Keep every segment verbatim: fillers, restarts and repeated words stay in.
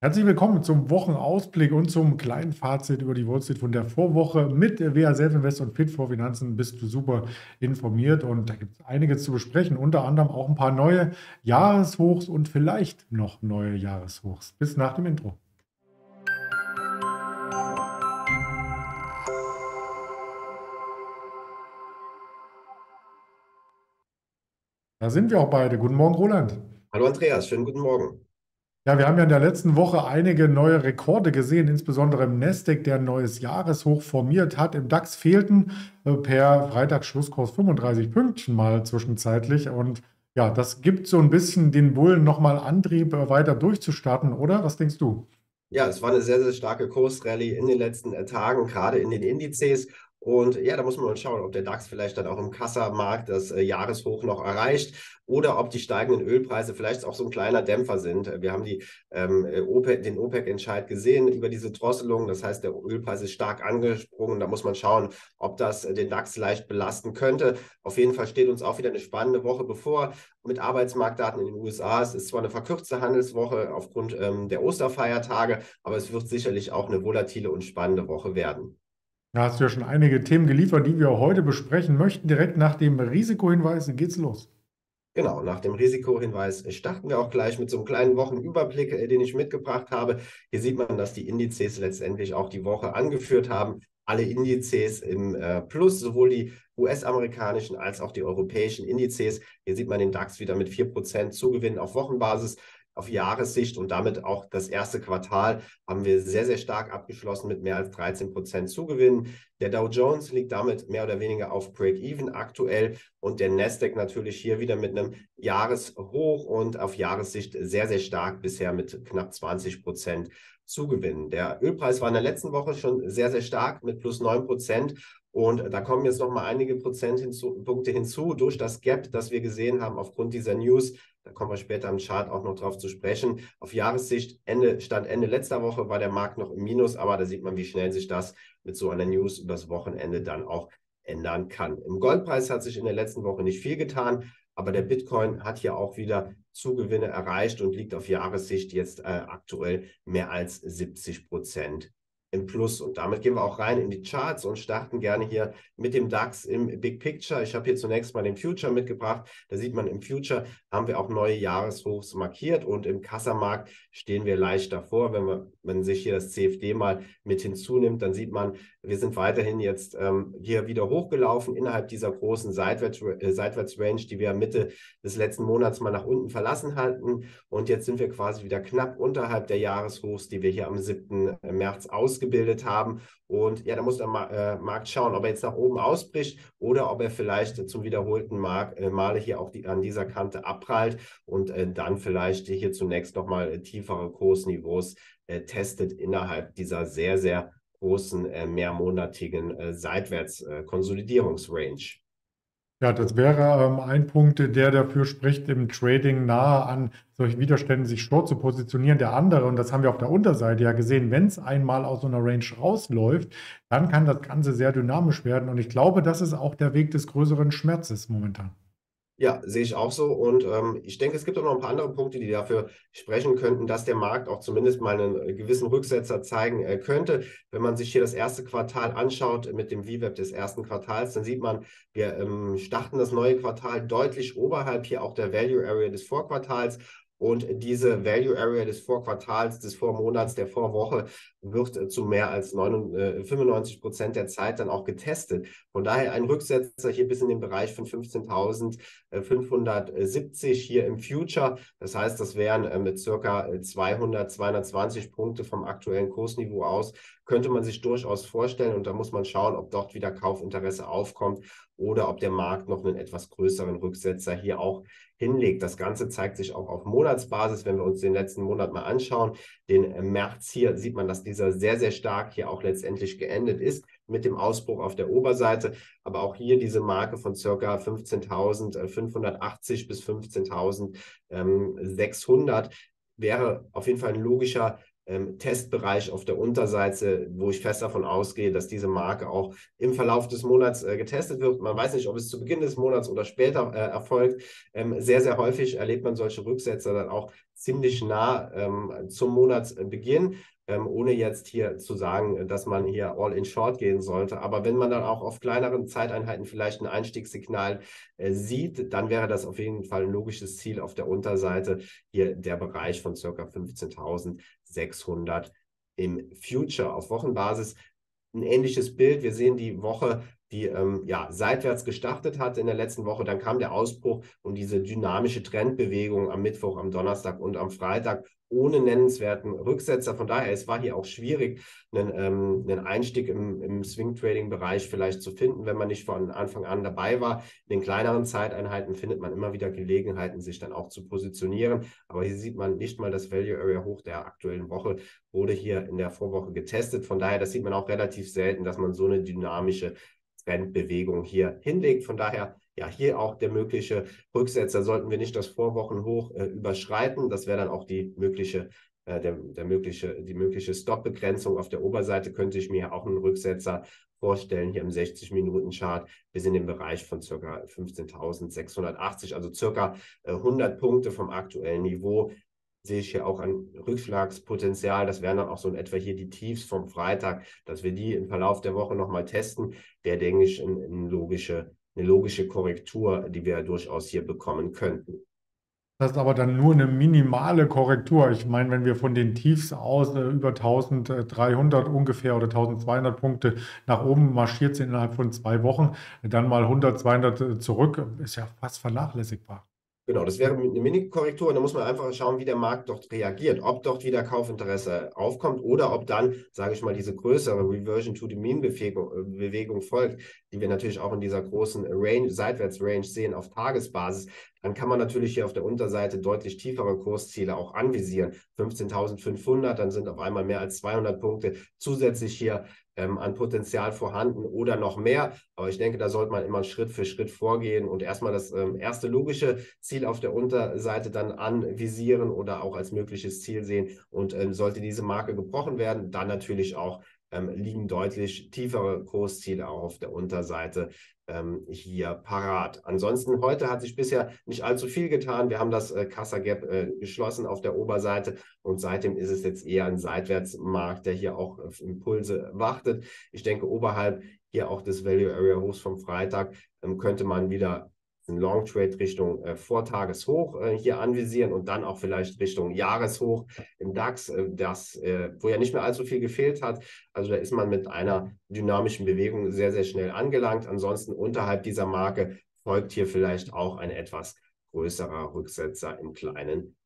Herzlich willkommen zum Wochenausblick und zum kleinen Fazit über die Wall Street von der Vorwoche. Mit W H SelfInvest und Pit for Finanzen bist du super informiert und da gibt es einiges zu besprechen. Unter anderem auch ein paar neue Jahreshochs und vielleicht noch neue Jahreshochs. Bis nach dem Intro. Da sind wir auch beide. Guten Morgen, Roland. Hallo Andreas, schönen guten Morgen. Ja, wir haben ja in der letzten Woche einige neue Rekorde gesehen, insbesondere im Nasdaq, der ein neues Jahreshoch formiert hat. Im DAX fehlten äh, per Freitagsschlusskurs fünfunddreißig Pünktchen mal zwischenzeitlich. Und ja, das gibt so ein bisschen den Bullen nochmal Antrieb, äh, weiter durchzustarten, oder? Was denkst du? Ja, es war eine sehr, sehr starke Kursrallye in den letzten äh, Tagen, gerade in den Indizes. Und ja, da muss man mal schauen, ob der DAX vielleicht dann auch im Kassamarkt das äh, Jahreshoch noch erreicht oder ob die steigenden Ölpreise vielleicht auch so ein kleiner Dämpfer sind. Wir haben die, ähm, OPEC, den OPEC-Entscheid gesehen über diese Drosselung. Das heißt, der Ölpreis ist stark angesprungen. Da muss man schauen, ob das den DAX leicht belasten könnte. Auf jeden Fall steht uns auch wieder eine spannende Woche bevor mit Arbeitsmarktdaten in den U S A. Es ist zwar eine verkürzte Handelswoche aufgrund ähm, der Osterfeiertage, aber es wird sicherlich auch eine volatile und spannende Woche werden. Da hast du ja schon einige Themen geliefert, die wir heute besprechen möchten. Direkt nach dem Risikohinweis geht's los. Genau, nach dem Risikohinweis starten wir auch gleich mit so einem kleinen Wochenüberblick, den ich mitgebracht habe. Hier sieht man, dass die Indizes letztendlich auch die Woche angeführt haben. Alle Indizes im äh, Plus, sowohl die U S-amerikanischen als auch die europäischen Indizes. Hier sieht man den DAX wieder mit vier Prozent Zugewinn auf Wochenbasis. Auf Jahressicht und damit auch das erste Quartal haben wir sehr, sehr stark abgeschlossen mit mehr als dreizehn Prozent Zugewinn. Der Dow Jones liegt damit mehr oder weniger auf Break-Even aktuell und der Nasdaq natürlich hier wieder mit einem Jahreshoch und auf Jahressicht sehr, sehr stark bisher mit knapp zwanzig Prozent Zugewinn. Der Ölpreis war in der letzten Woche schon sehr, sehr stark mit plus neun Prozent. Und da kommen jetzt nochmal einige Prozent hinzu, Punkte hinzu durch das Gap, das wir gesehen haben aufgrund dieser News. Da kommen wir später am Chart auch noch drauf zu sprechen. Auf Jahressicht, Ende, Stand Ende letzter Woche war der Markt noch im Minus, aber da sieht man, wie schnell sich das mit so einer News übers Wochenende dann auch ändern kann. Im Goldpreis hat sich in der letzten Woche nicht viel getan, aber der Bitcoin hat hier auch wieder Zugewinne erreicht und liegt auf Jahressicht jetzt äh, aktuell mehr als siebzig Prozent. Im Plus. Und damit gehen wir auch rein in die Charts und starten gerne hier mit dem DAX im Big Picture. Ich habe hier zunächst mal den Future mitgebracht. Da sieht man, im Future haben wir auch neue Jahreshochs markiert und im Kassamarkt stehen wir leicht davor. Wenn man, wenn sich hier das C F D mal mit hinzunimmt, dann sieht man, wir sind weiterhin jetzt ähm, hier wieder hochgelaufen innerhalb dieser großen Seitwärts-Range, äh, Seitwärts-Range, die wir Mitte des letzten Monats mal nach unten verlassen hatten. Und jetzt sind wir quasi wieder knapp unterhalb der Jahreshochs, die wir hier am siebten März aus gebildet haben. Und ja, da muss der Markt schauen, ob er jetzt nach oben ausbricht oder ob er vielleicht zum wiederholten Male hier auch die, an dieser Kante abprallt und äh, dann vielleicht hier zunächst nochmal tiefere Kursniveaus äh, testet innerhalb dieser sehr, sehr großen äh, mehrmonatigen äh, Seitwärts-Konsolidierungsrange. Ja, das wäre ähm, ein Punkt, der dafür spricht, im Trading nahe an solchen Widerständen sich short zu positionieren. Der andere, und das haben wir auf der Unterseite ja gesehen, wenn es einmal aus so einer Range rausläuft, dann kann das Ganze sehr dynamisch werden. Und ich glaube, das ist auch der Weg des größeren Schmerzes momentan. Ja, sehe ich auch so und ähm, ich denke, es gibt auch noch ein paar andere Punkte, die dafür sprechen könnten, dass der Markt auch zumindest mal einen gewissen Rücksetzer zeigen äh, könnte. Wenn man sich hier das erste Quartal anschaut mit dem V WAP des ersten Quartals, dann sieht man, wir ähm, starten das neue Quartal deutlich oberhalb hier auch der Value Area des Vorquartals. Und diese Value Area des Vorquartals, des Vormonats, der Vorwoche wird zu mehr als fünfundneunzig Prozent der Zeit dann auch getestet. Von daher ein Rücksetzer hier bis in den Bereich von fünfzehntausendfünfhundertsiebzig hier im Future. Das heißt, das wären mit circa zweihundert, zweihundertzwanzig Punkte vom aktuellen Kursniveau aus. Könnte man sich durchaus vorstellen und da muss man schauen, ob dort wieder Kaufinteresse aufkommt oder ob der Markt noch einen etwas größeren Rücksetzer hier auch hinlegt. Das Ganze zeigt sich auch auf Monatsbasis. Wenn wir uns den letzten Monat mal anschauen, den März hier, sieht man, dass dieser sehr, sehr stark hier auch letztendlich geendet ist mit dem Ausbruch auf der Oberseite. Aber auch hier diese Marke von ca. fünfzehntausendfünfhundertachtzig bis fünfzehntausendsechshundert wäre auf jeden Fall ein logischer Testbereich auf der Unterseite, wo ich fest davon ausgehe, dass diese Marke auch im Verlauf des Monats äh, getestet wird. Man weiß nicht, ob es zu Beginn des Monats oder später äh, erfolgt. Ähm, sehr, sehr häufig erlebt man solche Rücksetzer dann auch ziemlich nah ähm, zum Monatsbeginn, ähm, ohne jetzt hier zu sagen, dass man hier all in short gehen sollte. Aber wenn man dann auch auf kleineren Zeiteinheiten vielleicht ein Einstiegssignal äh, sieht, dann wäre das auf jeden Fall ein logisches Ziel auf der Unterseite, hier der Bereich von ca. fünfzehntausendsechshundert im Future. Auf Wochenbasis ein ähnliches Bild. Wir sehen die Woche, die ähm, ja, seitwärts gestartet hat in der letzten Woche. Dann kam der Ausbruch und diese dynamische Trendbewegung am Mittwoch, am Donnerstag und am Freitag ohne nennenswerten Rücksetzer. Von daher, es war hier auch schwierig, einen, ähm, einen Einstieg im, im Swing-Trading-Bereich vielleicht zu finden, wenn man nicht von Anfang an dabei war. In den kleineren Zeiteinheiten findet man immer wieder Gelegenheiten, sich dann auch zu positionieren. Aber hier sieht man nicht mal das Value Area hoch der aktuellen Woche, wurde hier in der Vorwoche getestet. Von daher, das sieht man auch relativ selten, dass man so eine dynamische Trendbewegung hier hinlegt. Von daher, ja, hier auch der mögliche Rücksetzer. Sollten wir nicht das Vorwochenhoch äh, überschreiten, das wäre dann auch die mögliche, äh, der, der mögliche, die mögliche Stop-Begrenzung. Auf der Oberseite könnte ich mir auch einen Rücksetzer vorstellen, hier im sechzig Minuten Chart bis in den Bereich von ca. fünfzehntausendsechshundertachtzig, also ca. hundert Punkte vom aktuellen Niveau. Sehe ich hier auch ein Rückschlagspotenzial. Das wären dann auch so in etwa hier die Tiefs vom Freitag, dass wir die im Verlauf der Woche nochmal testen. Der, denke ich, eine, eine, logische, eine logische Korrektur, die wir durchaus hier bekommen könnten. Das ist aber dann nur eine minimale Korrektur. Ich meine, wenn wir von den Tiefs aus äh, über dreizehnhundert ungefähr oder zwölfhundert Punkte nach oben marschiert sind innerhalb von zwei Wochen, dann mal hundert, zweihundert zurück, ist ja fast vernachlässigbar. Genau, das wäre eine Mini-Korrektur und da muss man einfach schauen, wie der Markt dort reagiert, ob dort wieder Kaufinteresse aufkommt oder ob dann, sage ich mal, diese größere Reversion to the Mean Bewegung folgt, die wir natürlich auch in dieser großen Range, Seitwärts-Range sehen auf Tagesbasis. Dann kann man natürlich hier auf der Unterseite deutlich tiefere Kursziele auch anvisieren. fünfzehntausendfünfhundert, dann sind auf einmal mehr als zweihundert Punkte zusätzlich hier ähm, an Potenzial vorhanden oder noch mehr. Aber ich denke, da sollte man immer Schritt für Schritt vorgehen und erstmal das ähm, erste logische Ziel auf der Unterseite dann anvisieren oder auch als mögliches Ziel sehen. Und ähm, sollte diese Marke gebrochen werden, dann natürlich auch ähm, liegen deutlich tiefere Kursziele auch auf der Unterseite hier parat. Ansonsten heute hat sich bisher nicht allzu viel getan. Wir haben das äh, Kassa Gap äh, geschlossen auf der Oberseite und seitdem ist es jetzt eher ein Seitwärtsmarkt, der hier auch auf Impulse wartet. Ich denke, oberhalb hier auch des Value Area Hochs vom Freitag ähm, könnte man wieder einen Long Trade Richtung äh, Vortageshoch äh, hier anvisieren und dann auch vielleicht Richtung Jahreshoch im DAX, äh, das, äh, wo ja nicht mehr allzu viel gefehlt hat. Also da ist man mit einer dynamischen Bewegung sehr, sehr schnell angelangt. Ansonsten unterhalb dieser Marke folgt hier vielleicht auch ein etwas größerer Rücksetzer im kleinen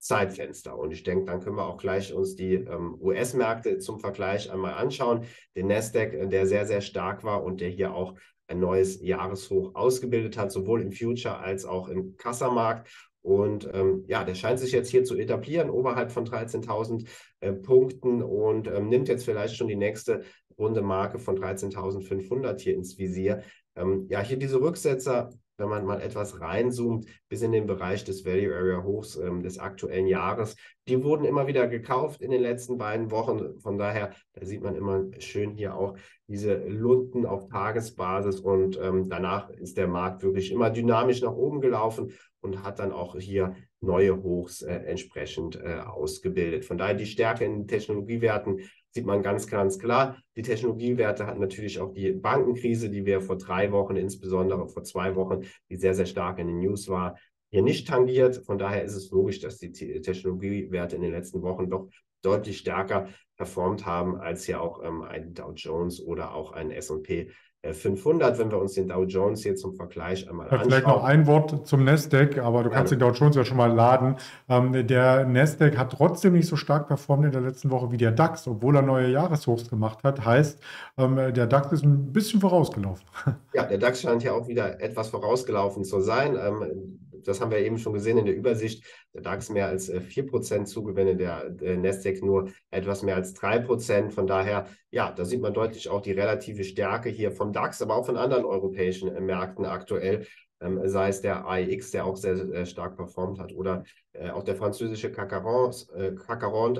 Zeitfenster. Und ich denke, dann können wir auch gleich uns die ähm, U S-Märkte zum Vergleich einmal anschauen. Den Nasdaq, der sehr, sehr stark war und der hier auch ein neues Jahreshoch ausgebildet hat, sowohl im Future als auch im Kassamarkt. Und ähm, ja, der scheint sich jetzt hier zu etablieren, oberhalb von dreizehntausend äh, Punkten und ähm, nimmt jetzt vielleicht schon die nächste runde Marke von dreizehntausendfünfhundert hier ins Visier. Ähm, ja, hier diese Rücksetzer, wenn man mal etwas reinzoomt, bis in den Bereich des Value Area Hochs ähm, des aktuellen Jahres. Die wurden immer wieder gekauft in den letzten beiden Wochen. Von daher, da sieht man immer schön hier auch diese Lunden auf Tagesbasis und ähm, danach ist der Markt wirklich immer dynamisch nach oben gelaufen und hat dann auch hier neue Hochs äh, entsprechend äh, ausgebildet. Von daher die Stärke in den Technologiewerten sieht man ganz, ganz klar. Die Technologiewerte hatten natürlich auch die Bankenkrise, die wir vor drei Wochen, insbesondere vor zwei Wochen, die sehr, sehr stark in den News war, hier nicht tangiert. Von daher ist es logisch, dass die Technologiewerte in den letzten Wochen doch deutlich stärker performt haben als hier auch ähm, ein Dow Jones oder auch ein S und P fünfhundert, wenn wir uns den Dow Jones hier zum Vergleich einmal anschauen. Vielleicht noch ein Wort zum Nasdaq, aber du kannst den Dow Jones ja schon mal laden. Ähm, der Nasdaq hat trotzdem nicht so stark performt in der letzten Woche wie der DAX, obwohl er neue Jahreshochs gemacht hat. Heißt, ähm, der DAX ist ein bisschen vorausgelaufen. Ja, der DAX scheint ja auch wieder etwas vorausgelaufen zu sein. Ähm, das haben wir eben schon gesehen in der Übersicht. Der DAX mehr als vier Prozent Zugewinne, der, der Nasdaq nur etwas mehr als drei Prozent. Von daher, ja, da sieht man deutlich auch die relative Stärke hier vom DAX, aber auch von anderen europäischen Märkten aktuell, ähm, sei es der A E X, der auch sehr, sehr stark performt hat, oder äh, auch der französische C A C,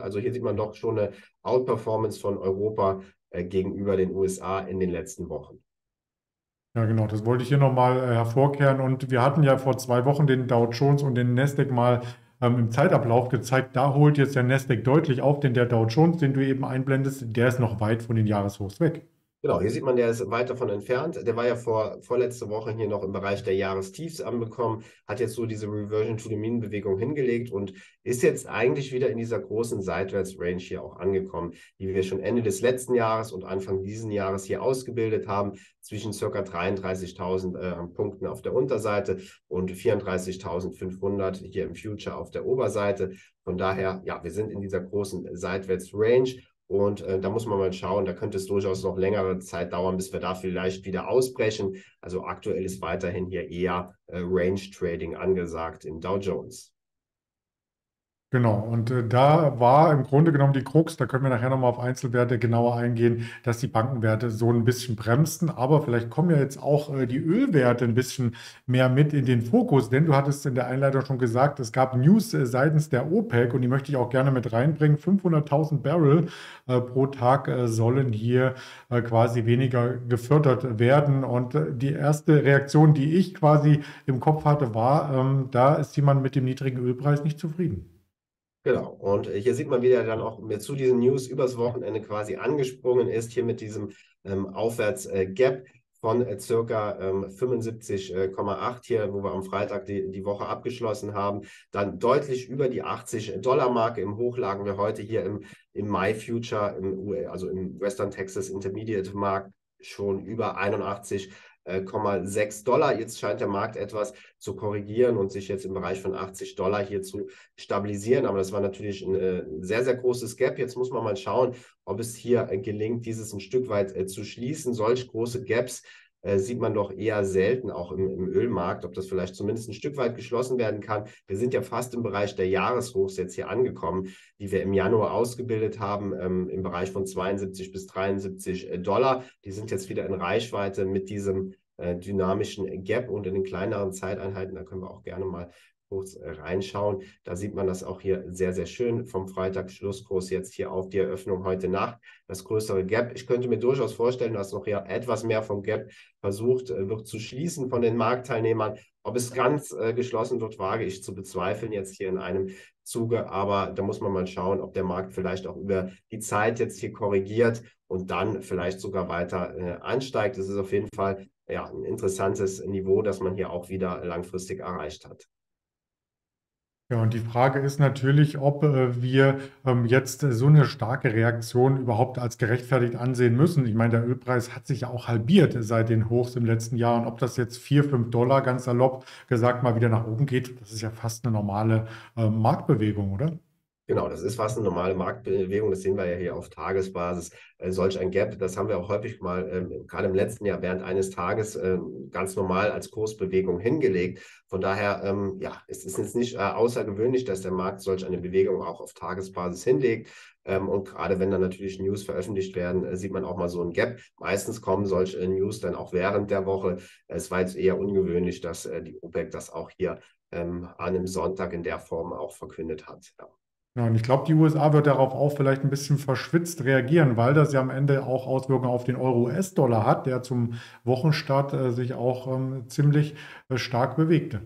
also hier sieht man doch schon eine Outperformance von Europa äh, gegenüber den U S A in den letzten Wochen. Ja, genau, das wollte ich hier nochmal äh, hervorkehren. Und wir hatten ja vor zwei Wochen den Dow Jones und den Nasdaq mal ähm, im Zeitablauf gezeigt, da holt jetzt der Nasdaq deutlich auf, denn der Dow Jones, den du eben einblendest, der ist noch weit von den Jahreshochs weg. Genau, hier sieht man, der ist weit davon entfernt. Der war ja vor, vorletzte Woche hier noch im Bereich der Jahrestiefs angekommen, hat jetzt so diese Reversion-to-the-Mean-Bewegung hingelegt und ist jetzt eigentlich wieder in dieser großen Seitwärts-Range hier auch angekommen, die wir schon Ende des letzten Jahres und Anfang diesen Jahres hier ausgebildet haben, zwischen ca. dreiunddreißigtausend äh, Punkten auf der Unterseite und vierunddreißigtausendfünfhundert hier im Future auf der Oberseite. Von daher, ja, wir sind in dieser großen Seitwärts-Range. Und äh, da muss man mal schauen, da könnte es durchaus noch längere Zeit dauern, bis wir da vielleicht wieder ausbrechen. Also aktuell ist weiterhin hier eher äh, Range-Trading angesagt im Dow Jones. Genau, und äh, da war im Grunde genommen die Krux, da können wir nachher nochmal auf Einzelwerte genauer eingehen, dass die Bankenwerte so ein bisschen bremsten, aber vielleicht kommen ja jetzt auch äh, die Ölwerte ein bisschen mehr mit in den Fokus, denn du hattest in der Einleitung schon gesagt, es gab News äh, seitens der OPEC und die möchte ich auch gerne mit reinbringen, fünfhunderttausend Barrel äh, pro Tag äh, sollen hier äh, quasi weniger gefördert werden und äh, die erste Reaktion, die ich quasi im Kopf hatte, war, ähm, da ist jemand mit dem niedrigen Ölpreis nicht zufrieden. Genau, und hier sieht man, wie der dann auch zu diesen News übers Wochenende quasi angesprungen ist, hier mit diesem ähm, Aufwärtsgap von äh, circa ähm, fünfundsiebzig Komma acht hier, wo wir am Freitag die, die Woche abgeschlossen haben, dann deutlich über die achtzig Dollar Marke. Im Hoch lagen wir heute hier im, im Mai Future, im U A, also im Western Texas Intermediate Markt schon über einundachtzig Komma sechs Dollar. Jetzt scheint der Markt etwas zu korrigieren und sich jetzt im Bereich von achtzig Dollar hier zu stabilisieren. Aber das war natürlich ein sehr, sehr großes Gap. Jetzt muss man mal schauen, ob es hier gelingt, dieses ein Stück weit zu schließen. Solch große Gaps sieht man doch eher selten auch im, im Ölmarkt, ob das vielleicht zumindest ein Stück weit geschlossen werden kann. Wir sind ja fast im Bereich der Jahreshochs jetzt hier angekommen, die wir im Januar ausgebildet haben, ähm, im Bereich von zweiundsiebzig bis dreiundsiebzig Dollar. Die sind jetzt wieder in Reichweite mit diesem äh, dynamischen Gap und in den kleineren Zeiteinheiten, da können wir auch gerne mal kurz reinschauen. Da sieht man das auch hier sehr, sehr schön vom Freitagsschlusskurs jetzt hier auf die Eröffnung heute Nacht. Das größere Gap, ich könnte mir durchaus vorstellen, dass noch hier etwas mehr vom Gap versucht wird zu schließen von den Marktteilnehmern. Ob es ganz äh, geschlossen wird, wage ich zu bezweifeln jetzt hier in einem Zuge. Aber da muss man mal schauen, ob der Markt vielleicht auch über die Zeit jetzt hier korrigiert und dann vielleicht sogar weiter äh, ansteigt. Das ist auf jeden Fall ja, ein interessantes Niveau, das man hier auch wieder langfristig erreicht hat. Ja, und die Frage ist natürlich, ob äh, wir ähm, jetzt äh, so eine starke Reaktion überhaupt als gerechtfertigt ansehen müssen. Ich meine, der Ölpreis hat sich ja auch halbiert seit den Hochs im letzten Jahr. Und ob das jetzt vier, fünf Dollar ganz salopp gesagt mal wieder nach oben geht, das ist ja fast eine normale äh, Marktbewegung, oder? Genau, das ist fast eine normale Marktbewegung, das sehen wir ja hier auf Tagesbasis. Äh, solch ein Gap, das haben wir auch häufig mal, ähm, gerade im letzten Jahr während eines Tages, ähm, ganz normal als Kursbewegung hingelegt. Von daher, ähm, ja, es ist jetzt nicht äh, außergewöhnlich, dass der Markt solch eine Bewegung auch auf Tagesbasis hinlegt. Ähm, und gerade wenn dann natürlich News veröffentlicht werden, äh, sieht man auch mal so ein Gap. Meistens kommen solche äh, News dann auch während der Woche. Es war jetzt eher ungewöhnlich, dass äh, die OPEC das auch hier ähm, an einem Sonntag in der Form auch verkündet hat. Ja. Ja, und ich glaube, die U S A wird darauf auch vielleicht ein bisschen verschwitzt reagieren, weil das ja am Ende auch Auswirkungen auf den Euro-U S-Dollar hat, der zum Wochenstart äh, sich auch ähm, ziemlich äh, stark bewegte.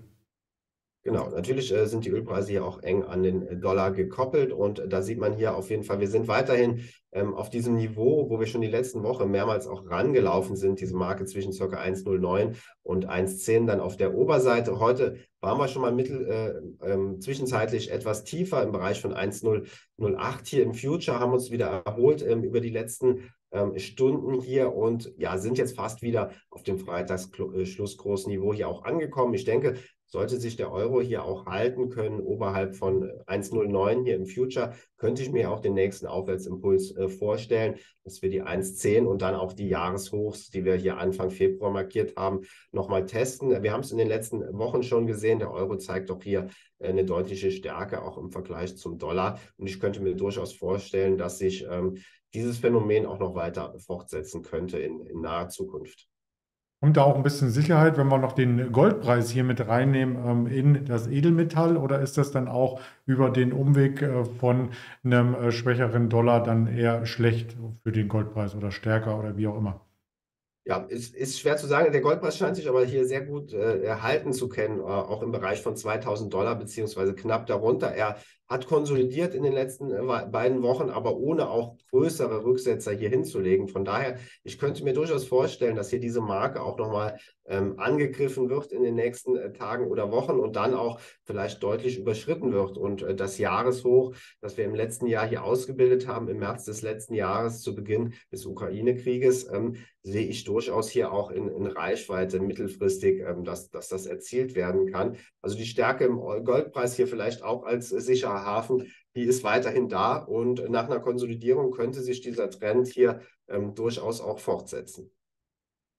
Genau, natürlich äh, sind die Ölpreise hier auch eng an den Dollar gekoppelt und äh, da sieht man hier auf jeden Fall, wir sind weiterhin ähm, auf diesem Niveau, wo wir schon die letzten Wochen mehrmals auch rangelaufen sind, diese Marke zwischen ca. eins Komma null neun und eins Komma zehn dann auf der Oberseite. Heute waren wir schon mal mittel, äh, äh, zwischenzeitlich etwas tiefer im Bereich von eins Komma null null acht hier im Future, haben uns wieder erholt äh, über die letzten Stunden hier und ja, sind jetzt fast wieder auf dem Freitagsschlusskursniveau hier auch angekommen. Ich denke, sollte sich der Euro hier auch halten können, oberhalb von eins Komma null neun hier im Future, könnte ich mir auch den nächsten Aufwärtsimpuls äh, vorstellen, dass wir die eins Komma zehn und dann auch die Jahreshochs, die wir hier Anfang Februar markiert haben, nochmal testen. Wir haben es in den letzten Wochen schon gesehen, der Euro zeigt auch hier äh, eine deutliche Stärke, auch im Vergleich zum Dollar und ich könnte mir durchaus vorstellen, dass sich ähm, dieses Phänomen auch noch weiter fortsetzen könnte in, in naher Zukunft. Kommt da auch ein bisschen Sicherheit, wenn wir noch den Goldpreis hier mit reinnehmen in das Edelmetall oder ist das dann auch über den Umweg von einem schwächeren Dollar dann eher schlecht für den Goldpreis oder stärker oder wie auch immer? Ja, ist, ist schwer zu sagen. Der Goldpreis scheint sich aber hier sehr gut äh, erhalten zu können, äh, auch im Bereich von zweitausend Dollar beziehungsweise knapp darunter. Er hat konsolidiert in den letzten äh, beiden Wochen, aber ohne auch größere Rücksetzer hier hinzulegen. Von daher, ich könnte mir durchaus vorstellen, dass hier diese Marke auch nochmal ähm, angegriffen wird in den nächsten äh, Tagen oder Wochen und dann auch vielleicht deutlich überschritten wird. Und äh, das Jahreshoch, das wir im letzten Jahr hier ausgebildet haben, im März des letzten Jahres zu Beginn des Ukraine-Krieges, ähm, sehe ich durchaus hier auch in, in Reichweite mittelfristig, ähm, dass, dass das erzielt werden kann. Also die Stärke im Goldpreis hier vielleicht auch als sicherer Hafen, die ist weiterhin da und nach einer Konsolidierung könnte sich dieser Trend hier ähm, durchaus auch fortsetzen.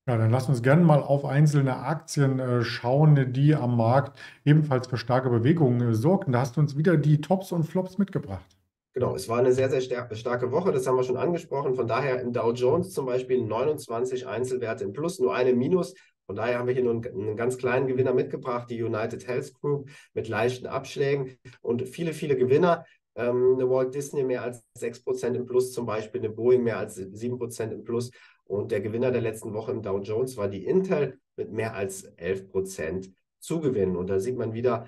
Ja, dann lassen wir uns gerne mal auf einzelne Aktien äh, schauen, die am Markt ebenfalls für starke Bewegungen äh, sorgten. Da hast du uns wieder die Tops und Flops mitgebracht. Genau, es war eine sehr, sehr starke Woche, das haben wir schon angesprochen. Von daher im Dow Jones zum Beispiel neunundzwanzig Einzelwerte im Plus, nur eine im Minus. Von daher haben wir hier nur einen, einen ganz kleinen Gewinner mitgebracht, die United Health Group mit leichten Abschlägen und viele, viele Gewinner. Ähm, eine Walt Disney mehr als sechs Prozent im Plus zum Beispiel, eine Boeing mehr als sieben Prozent im Plus. Und der Gewinner der letzten Woche im Dow Jones war die Intel mit mehr als elf Prozent Zugewinn. Und da sieht man wieder,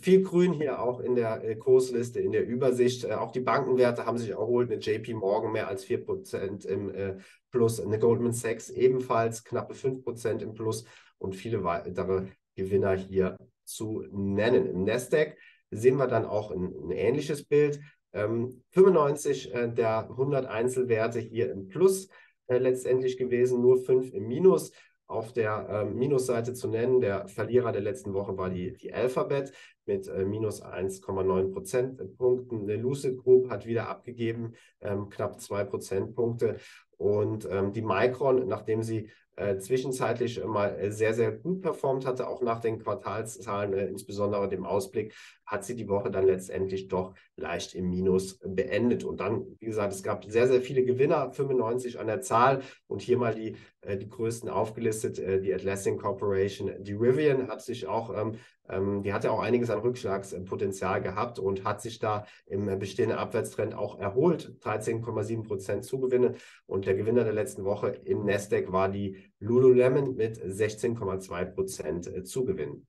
viel Grün hier auch in der Kursliste, in der Übersicht. Auch die Bankenwerte haben sich erholt. Eine J P Morgan mehr als vier Prozent im äh, Plus. Eine Goldman Sachs ebenfalls knappe fünf Prozent im Plus. Und viele weitere Gewinner hier zu nennen. Im Nasdaq sehen wir dann auch ein, ein ähnliches Bild. Ähm, fünfundneunzig äh, der hundert Einzelwerte hier im Plus äh, letztendlich gewesen, nur fünf im Minus. Auf der äh, Minusseite zu nennen, der Verlierer der letzten Woche war die, die Alphabet mit äh, minus eins Komma neun Prozentpunkten. Eine Lucid Group hat wieder abgegeben, ähm, knapp zwei Prozentpunkte. Und ähm, die Micron, nachdem sie äh, zwischenzeitlich mal äh, sehr, sehr gut performt hatte, auch nach den Quartalszahlen, äh, insbesondere dem Ausblick, hat sie die Woche dann letztendlich doch leicht im Minus beendet. Und dann, wie gesagt, es gab sehr, sehr viele Gewinner, fünfundneunzig an der Zahl. Und hier mal die, äh, die größten aufgelistet, äh, die Atlassian Corporation, die Rivian hat sich auch, ähm, ähm, die hat ja auch einiges an Rückschlagspotenzial gehabt und hat sich da im äh, bestehenden Abwärtstrend auch erholt, dreizehn Komma sieben Prozent Zugewinne. Und der Gewinner der letzten Woche im Nasdaq war die Lululemon mit sechzehn Komma zwei Prozent Zugewinn.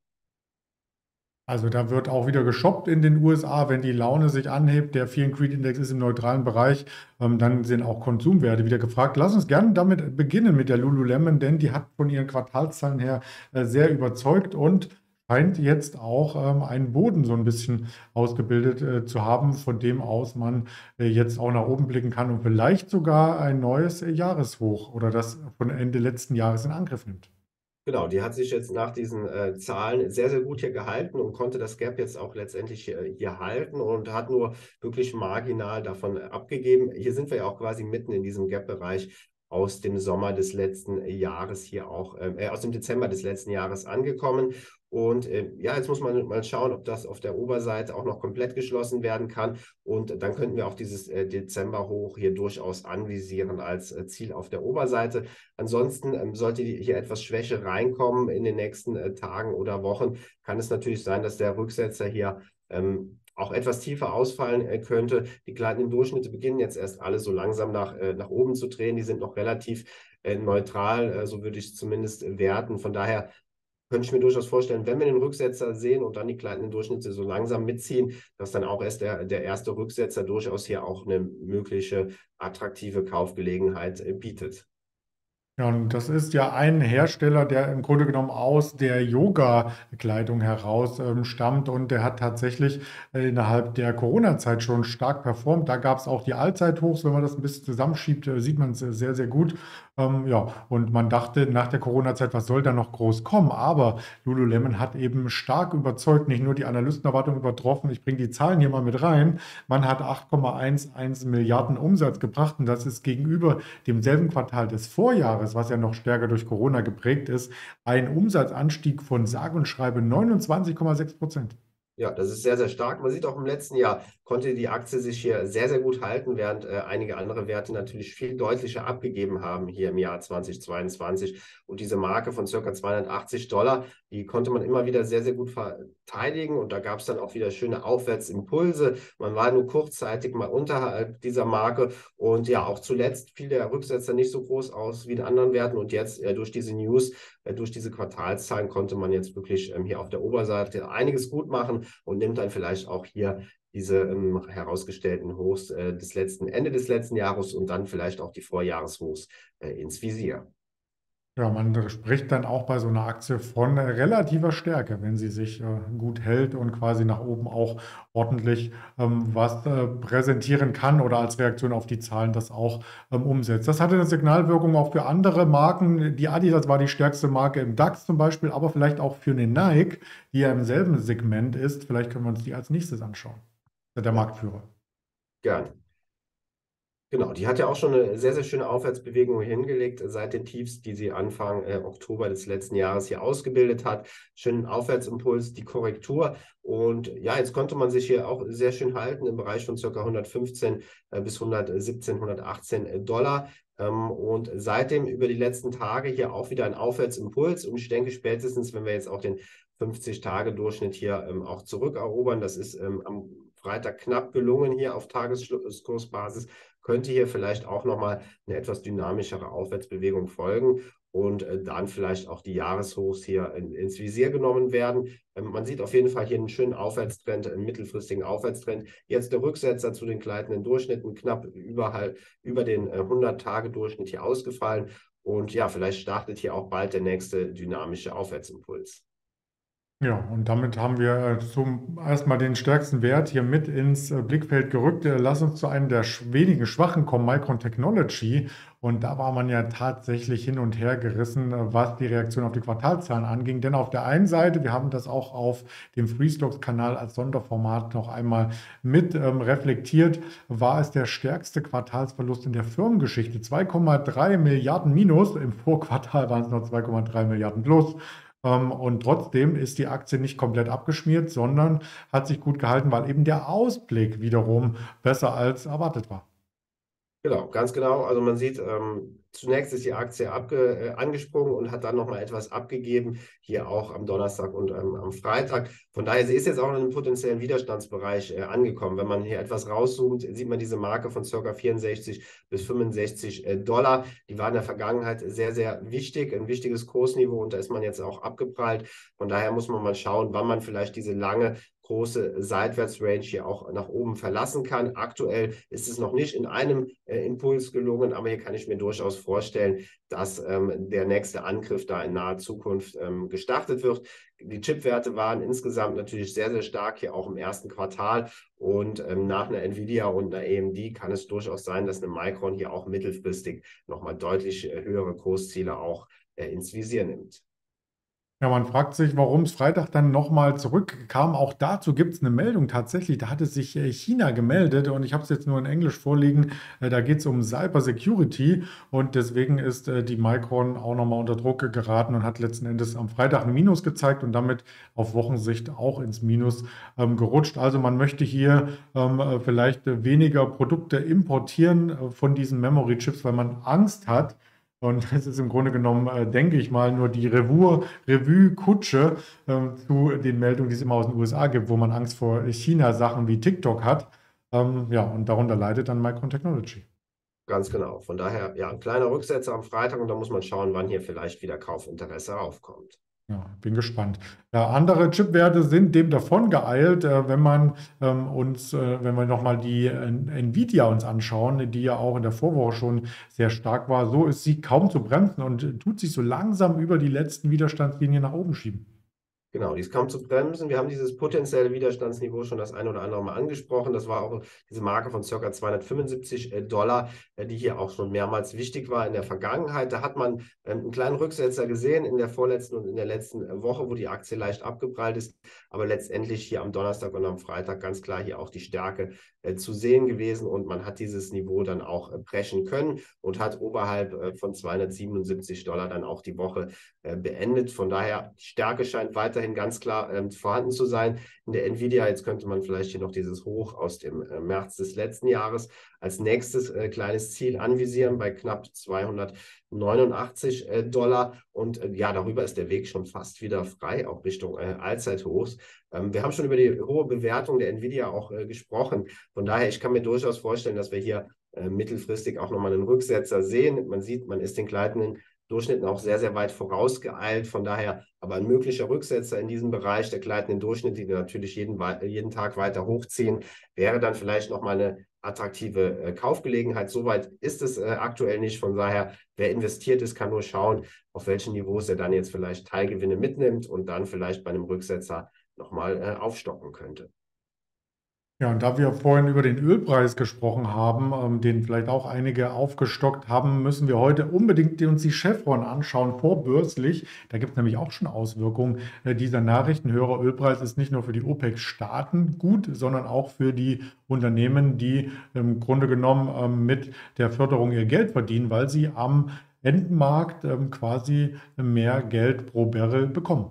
Also da wird auch wieder geshoppt in den U S A, wenn die Laune sich anhebt. Der Fear and Greed Index ist im neutralen Bereich, ähm, dann sind auch Konsumwerte wieder gefragt. Lass uns gerne damit beginnen mit der Lululemon, denn die hat von ihren Quartalszahlen her äh, sehr überzeugt und scheint jetzt auch ähm, einen Boden so ein bisschen ausgebildet äh, zu haben, von dem aus man äh, jetzt auch nach oben blicken kann und vielleicht sogar ein neues äh, Jahreshoch oder das von Ende letzten Jahres in Angriff nimmt. Genau, die hat sich jetzt nach diesen äh, Zahlen sehr, sehr gut hier gehalten und konnte das Gap jetzt auch letztendlich hier, hier halten und hat nur wirklich marginal davon abgegeben. Hier sind wir ja auch quasi mitten in diesem Gap-Bereich aus dem Sommer des letzten Jahres hier auch, äh, aus dem Dezember des letzten Jahres angekommen. Und äh, ja, jetzt muss man mal schauen, ob das auf der Oberseite auch noch komplett geschlossen werden kann. Und dann könnten wir auch dieses äh, Dezemberhoch hier durchaus anvisieren als äh, Ziel auf der Oberseite. Ansonsten ähm, sollte hier etwas Schwäche reinkommen in den nächsten äh, Tagen oder Wochen, kann es natürlich sein, dass der Rücksetzer hier ähm, auch etwas tiefer ausfallen äh, könnte. Die kleinen Durchschnitte beginnen jetzt erst alle so langsam nach, äh, nach oben zu drehen. Die sind noch relativ äh, neutral, äh, so würde ich es zumindest werten. Von daher könnte ich mir durchaus vorstellen, wenn wir den Rücksetzer sehen und dann die kleinen Durchschnitte so langsam mitziehen, dass dann auch erst der, der erste Rücksetzer durchaus hier auch eine mögliche attraktive Kaufgelegenheit bietet. Ja, und das ist ja ein Hersteller, der im Grunde genommen aus der Yoga-Kleidung heraus ähm, stammt und der hat tatsächlich äh, innerhalb der Corona-Zeit schon stark performt. Da gab es auch die Allzeithochs, wenn man das ein bisschen zusammenschiebt, äh, sieht man es sehr, sehr gut. Ähm, ja, und man dachte nach der Corona-Zeit, was soll da noch groß kommen? Aber Lululemon hat eben stark überzeugt, nicht nur die Analystenerwartungen übertroffen. Ich bringe die Zahlen hier mal mit rein. Man hat acht Komma eins eins Milliarden Umsatz gebracht und das ist gegenüber demselben Quartal des Vorjahres, was ja noch stärker durch Corona geprägt ist, ein Umsatzanstieg von sage und schreibe neunundzwanzig Komma sechs Prozent. Ja, das ist sehr, sehr stark. Man sieht auch im letzten Jahr konnte die Aktie sich hier sehr, sehr gut halten, während äh, einige andere Werte natürlich viel deutlicher abgegeben haben hier im Jahr zweitausendzweiundzwanzig. Und diese Marke von ca. zweihundertachtzig Dollar, die konnte man immer wieder sehr, sehr gut verteidigen. Und da gab es dann auch wieder schöne Aufwärtsimpulse. Man war nur kurzzeitig mal unterhalb dieser Marke. Und ja, auch zuletzt fiel der Rücksetzer nicht so groß aus wie in anderen Werten. Und jetzt äh, durch diese News, äh, durch diese Quartalszahlen konnte man jetzt wirklich ähm, hier auf der Oberseite einiges gut machen und nimmt dann vielleicht auch hier diese ähm, herausgestellten Hochs äh, des letzten, Ende des letzten Jahres und dann vielleicht auch die Vorjahreshochs äh, ins Visier. Ja, man spricht dann auch bei so einer Aktie von relativer Stärke, wenn sie sich äh, gut hält und quasi nach oben auch ordentlich ähm, was äh, präsentieren kann oder als Reaktion auf die Zahlen das auch ähm, umsetzt. Das hatte eine Signalwirkung auch für andere Marken. Die Adidas war die stärkste Marke im DAX zum Beispiel, aber vielleicht auch für eine Nike, die ja im selben Segment ist. Vielleicht können wir uns die als nächstes anschauen. Der Marktführer. Gerne. Genau, die hat ja auch schon eine sehr, sehr schöne Aufwärtsbewegung hingelegt seit den Tiefs, die sie Anfang äh, Oktober des letzten Jahres hier ausgebildet hat. Schönen Aufwärtsimpuls, die Korrektur. Und ja, jetzt konnte man sich hier auch sehr schön halten im Bereich von ca. hundertfünfzehn äh, bis hundertsiebzehn, hundertachtzehn Dollar. Und seitdem über die letzten Tage hier auch wieder ein Aufwärtsimpuls. Und ich denke, spätestens, wenn wir jetzt auch den fünfzig Tage Durchschnitt hier ähm, auch zurückerobern, das ist ähm, am Freitag knapp gelungen hier auf Tageskursbasis, könnte hier vielleicht auch nochmal eine etwas dynamischere Aufwärtsbewegung folgen und äh, dann vielleicht auch die Jahreshochs hier in, ins Visier genommen werden. Ähm, man sieht auf jeden Fall hier einen schönen Aufwärtstrend, einen mittelfristigen Aufwärtstrend. Jetzt der Rücksetzer zu den gleitenden Durchschnitten, knapp über, über den äh, hundert Tage Durchschnitt hier ausgefallen. Und ja, vielleicht startet hier auch bald der nächste dynamische Aufwärtsimpuls. Ja, und damit haben wir zum erstmal den stärksten Wert hier mit ins Blickfeld gerückt. Lass uns zu einem der wenigen Schwachen kommen, Micron Technology. Und da war man ja tatsächlich hin und her gerissen, was die Reaktion auf die Quartalszahlen anging. Denn auf der einen Seite, wir haben das auch auf dem Freestocks-Kanal als Sonderformat noch einmal mit ähm, reflektiert, war es der stärkste Quartalsverlust in der Firmengeschichte. zwei Komma drei Milliarden minus, im Vorquartal waren es noch zwei Komma drei Milliarden plus. Und trotzdem ist die Aktie nicht komplett abgeschmiert, sondern hat sich gut gehalten, weil eben der Ausblick wiederum besser als erwartet war. Genau, ganz genau. Also man sieht, ähm, zunächst ist die Aktie abge, äh, angesprungen und hat dann nochmal etwas abgegeben, hier auch am Donnerstag und ähm, am Freitag. Von daher, sie ist jetzt auch in einem potenziellen Widerstandsbereich äh, angekommen. Wenn man hier etwas rauszoomt, sieht man diese Marke von ca. vierundsechzig bis fünfundsechzig äh, Dollar. Die war in der Vergangenheit sehr, sehr wichtig, ein wichtiges Kursniveau und da ist man jetzt auch abgeprallt. Von daher muss man mal schauen, wann man vielleicht diese lange große Seitwärtsrange hier auch nach oben verlassen kann. Aktuell ist es noch nicht in einem äh, Impuls gelungen, aber hier kann ich mir durchaus vorstellen, dass ähm, der nächste Angriff da in naher Zukunft ähm, gestartet wird. Die Chipwerte waren insgesamt natürlich sehr, sehr stark hier auch im ersten Quartal und ähm, nach einer Nvidia und einer A M D kann es durchaus sein, dass eine Micron hier auch mittelfristig nochmal deutlich äh, höhere Kursziele auch äh, ins Visier nimmt. Ja, man fragt sich, warum es Freitag dann nochmal zurückkam. Auch dazu gibt es eine Meldung tatsächlich. Da hatte sich China gemeldet und ich habe es jetzt nur in Englisch vorliegen. Da geht es um Cybersecurity und deswegen ist die Micron auch nochmal unter Druck geraten und hat letzten Endes am Freitag ein Minus gezeigt und damit auf Wochensicht auch ins Minus ähm, gerutscht. Also man möchte hier ähm, vielleicht weniger Produkte importieren von diesen Memory-Chips, weil man Angst hat. Und es ist im Grunde genommen, äh, denke ich mal, nur die Revue-Kutsche ähm, zu den Meldungen, die es immer aus den U S A gibt, wo man Angst vor China-Sachen wie TikTok hat. Ähm, ja, und darunter leidet dann Micron Technology. Ganz genau. Von daher, ja, ein kleiner Rücksetzer am Freitag und da muss man schauen, wann hier vielleicht wieder Kaufinteresse aufkommt. Ja, bin gespannt. Äh, andere Chipwerte sind dem davon geeilt, äh, wenn man ähm, uns, äh, wenn wir nochmal die äh, Nvidia uns anschauen, die ja auch in der Vorwoche schon sehr stark war. So ist sie kaum zu bremsen und tut sich so langsam über die letzten Widerstandslinien nach oben schieben. Genau, die ist kaum zu bremsen. Wir haben dieses potenzielle Widerstandsniveau schon das eine oder andere Mal angesprochen. Das war auch diese Marke von ca. zweihundertfünfundsiebzig Dollar, die hier auch schon mehrmals wichtig war in der Vergangenheit. Da hat man einen kleinen Rücksetzer gesehen in der vorletzten und in der letzten Woche, wo die Aktie leicht abgeprallt ist. Aber letztendlich hier am Donnerstag und am Freitag ganz klar hier auch die Stärke zu sehen gewesen. Und man hat dieses Niveau dann auch brechen können und hat oberhalb von zweihundertsiebenundsiebzig Dollar dann auch die Woche beendet. Von daher, die Stärke scheint weiter weiterhin ganz klar ähm, vorhanden zu sein. In der Nvidia, jetzt könnte man vielleicht hier noch dieses Hoch aus dem äh, März des letzten Jahres als nächstes äh, kleines Ziel anvisieren bei knapp zweihundertneunundachtzig äh, Dollar. Und äh, ja, darüber ist der Weg schon fast wieder frei, auch Richtung äh, Allzeithochs. Ähm, wir haben schon über die hohe Bewertung der Nvidia auch äh, gesprochen. Von daher, ich kann mir durchaus vorstellen, dass wir hier äh, mittelfristig auch nochmal einen Rücksetzer sehen. Man sieht, man ist den gleitenden Durchschnitten auch sehr, sehr weit vorausgeeilt. Von daher aber ein möglicher Rücksetzer in diesem Bereich der gleitenden Durchschnitte, die wir natürlich jeden, jeden Tag weiter hochziehen, wäre dann vielleicht nochmal eine attraktive äh, Kaufgelegenheit. Soweit ist es äh, aktuell nicht. Von daher, wer investiert ist, kann nur schauen, auf welchen Niveaus er dann jetzt vielleicht Teilgewinne mitnimmt und dann vielleicht bei einem Rücksetzer nochmal äh, aufstocken könnte. Ja, und da wir vorhin über den Ölpreis gesprochen haben, ähm, den vielleicht auch einige aufgestockt haben, müssen wir heute unbedingt uns die Chevron anschauen, vorbörslich. Da gibt es nämlich auch schon Auswirkungen äh, dieser Nachrichten. Höherer Ölpreis ist nicht nur für die OPEC-Staaten gut, sondern auch für die Unternehmen, die im Grunde genommen ähm, mit der Förderung ihr Geld verdienen, weil sie am Endmarkt ähm, quasi mehr Geld pro Barrel bekommen.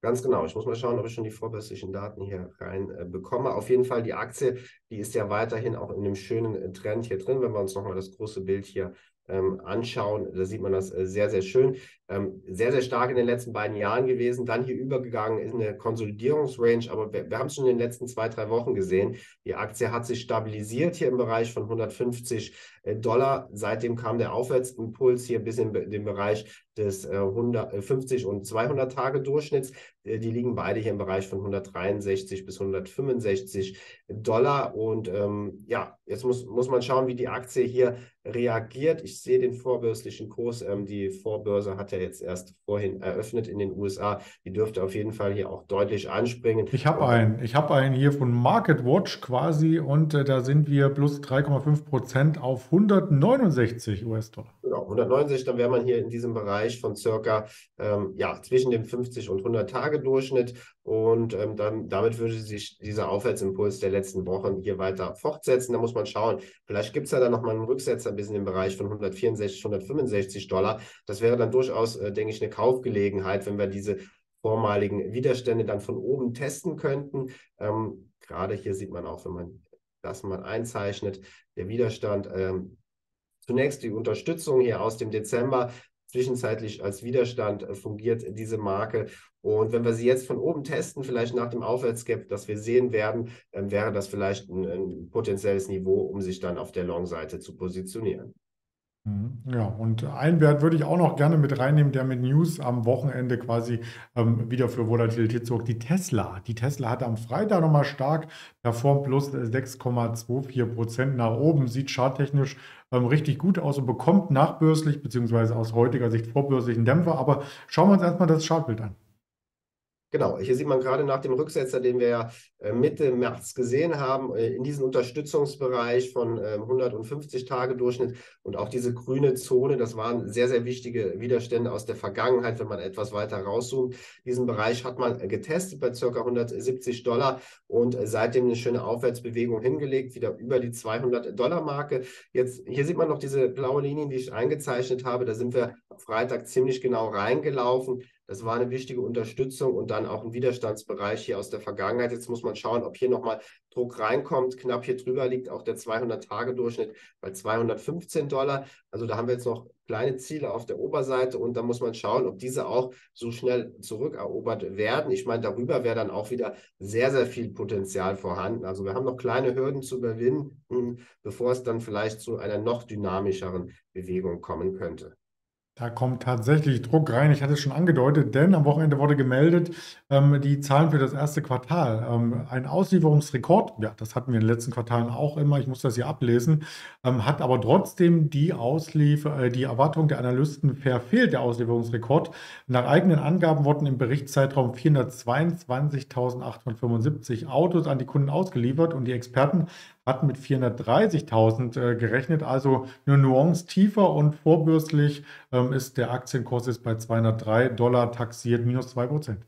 Ganz genau. Ich muss mal schauen, ob ich schon die vorbörslichen Daten hier rein äh, bekomme. Auf jeden Fall die Aktie, die ist ja weiterhin auch in dem schönen äh, Trend hier drin. Wenn wir uns nochmal das große Bild hier ähm, anschauen, da sieht man das äh, sehr, sehr schön. Ähm, sehr, sehr stark in den letzten beiden Jahren gewesen. Dann hier übergegangen in eine Konsolidierungsrange. Aber wir, wir haben es schon in den letzten zwei, drei Wochen gesehen. Die Aktie hat sich stabilisiert hier im Bereich von hundertfünfzig äh, Dollar. Seitdem kam der Aufwärtsimpuls hier bis in den Bereich des hundertfünfzig und zweihundert Tage Durchschnitts. Die liegen beide hier im Bereich von hundertdreiundsechzig bis hundertfünfundsechzig Dollar. Und ähm, ja, jetzt muss, muss man schauen, wie die Aktie hier reagiert. Ich sehe den vorbörslichen Kurs. Ähm, die Vorbörse hat ja jetzt erst vorhin eröffnet in den U S A. Die dürfte auf jeden Fall hier auch deutlich anspringen. Ich habe einen. Ich habe einen hier von Market Watch quasi. Und äh, da sind wir plus drei Komma fünf Prozent auf hundertneunundsechzig U S-Dollar. Genau, hundertneunundsechzig, dann wäre man hier in diesem Bereich von circa ähm, ja, zwischen dem fünfzig- und hundert-Tage-Durchschnitt. Und ähm, dann, damit würde sich dieser Aufwärtsimpuls der letzten Wochen hier weiter fortsetzen. Da muss man schauen, vielleicht gibt es ja dann nochmal einen Rücksetzer bis in den Bereich von hundertvierundsechzig, hundertfünfundsechzig Dollar. Das wäre dann durchaus, äh, denke ich, eine Kaufgelegenheit, wenn wir diese vormaligen Widerstände dann von oben testen könnten. Ähm, gerade hier sieht man auch, wenn man das mal einzeichnet, der Widerstand, ähm, zunächst die Unterstützung hier aus dem Dezember, zwischenzeitlich als Widerstand fungiert diese Marke. Und wenn wir sie jetzt von oben testen, vielleicht nach dem Aufwärtsgap, das wir sehen werden, äh, wäre das vielleicht ein, ein potenzielles Niveau, um sich dann auf der Long-Seite zu positionieren. Ja, und einen Wert würde ich auch noch gerne mit reinnehmen, der mit News am Wochenende quasi ähm, wieder für Volatilität sorgt. Die Tesla. Die Tesla hat am Freitag nochmal stark performt, plus sechs Komma vierundzwanzig Prozent nach oben, sieht charttechnisch ähm, richtig gut aus und bekommt nachbörslich, beziehungsweise aus heutiger Sicht vorbörslich einen Dämpfer. Aber schauen wir uns erstmal das Chartbild an. Genau, hier sieht man gerade nach dem Rücksetzer, den wir ja Mitte März gesehen haben, in diesem Unterstützungsbereich von hundertfünfzig Tage Durchschnitt und auch diese grüne Zone, das waren sehr, sehr wichtige Widerstände aus der Vergangenheit, wenn man etwas weiter rauszoomt. Diesen Bereich hat man getestet bei ca. hundertsiebzig Dollar und seitdem eine schöne Aufwärtsbewegung hingelegt, wieder über die zweihundert Dollar Marke. Jetzt, hier sieht man noch diese blaue Linie, die ich eingezeichnet habe, da sind wir am Freitag ziemlich genau reingelaufen. Das war eine wichtige Unterstützung und dann auch ein Widerstandsbereich hier aus der Vergangenheit. Jetzt muss man schauen, ob hier nochmal Druck reinkommt. Knapp hier drüber liegt auch der zweihundert-Tage-Durchschnitt bei zweihundertfünfzehn Dollar. Also da haben wir jetzt noch kleine Ziele auf der Oberseite und da muss man schauen, ob diese auch so schnell zurückerobert werden. Ich meine, darüber wäre dann auch wieder sehr, sehr viel Potenzial vorhanden. Also wir haben noch kleine Hürden zu überwinden, bevor es dann vielleicht zu einer noch dynamischeren Bewegung kommen könnte. Da kommt tatsächlich Druck rein. Ich hatte es schon angedeutet, denn am Wochenende wurde gemeldet, ähm, die Zahlen für das erste Quartal. Ähm, ein Auslieferungsrekord, ja, das hatten wir in den letzten Quartalen auch immer, ich muss das hier ablesen, ähm, hat aber trotzdem die, Ausliefer äh, die Erwartung der Analysten verfehlt, der Auslieferungsrekord. Nach eigenen Angaben wurden im Berichtszeitraum vierhundertzweiundzwanzigtausendachthundertfünfundsiebzig Autos an die Kunden ausgeliefert und die Experten hatten mit vierhundertdreißigtausend äh, gerechnet, also eine Nuance tiefer und vorbörslich ähm, ist der Aktienkurs ist bei zweihundertdrei Dollar taxiert, minus zwei Prozent.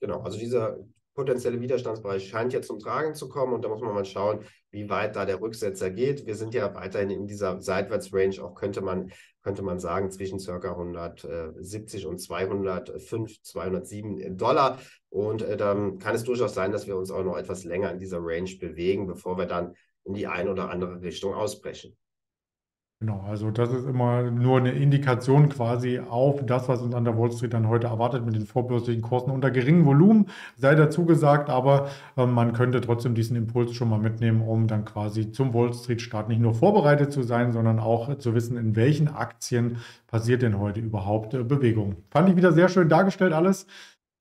Genau, also dieser potenzielle Widerstandsbereich scheint ja zum Tragen zu kommen und da muss man mal schauen, wie weit da der Rücksetzer geht. Wir sind ja weiterhin in dieser Seitwärtsrange, auch könnte man, könnte man sagen, zwischen ca. hundertsiebzig und zweihundertfünf, zweihundertsieben Dollar. Und äh, dann kann es durchaus sein, dass wir uns auch noch etwas länger in dieser Range bewegen, bevor wir dann in die eine oder andere Richtung ausbrechen. Genau, also das ist immer nur eine Indikation quasi auf das, was uns an der Wall Street dann heute erwartet mit den vorbörslichen Kursen unter geringem Volumen, sei dazu gesagt, aber äh, man könnte trotzdem diesen Impuls schon mal mitnehmen, um dann quasi zum Wall Street Start nicht nur vorbereitet zu sein, sondern auch äh, zu wissen, in welchen Aktien passiert denn heute überhaupt äh, Bewegung. Fand ich wieder sehr schön dargestellt alles.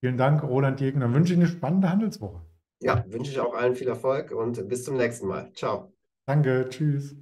Vielen Dank, Roland Jegen. Dann wünsche ich eine spannende Handelswoche. Ja, wünsche ich auch allen viel Erfolg und bis zum nächsten Mal. Ciao. Danke, tschüss.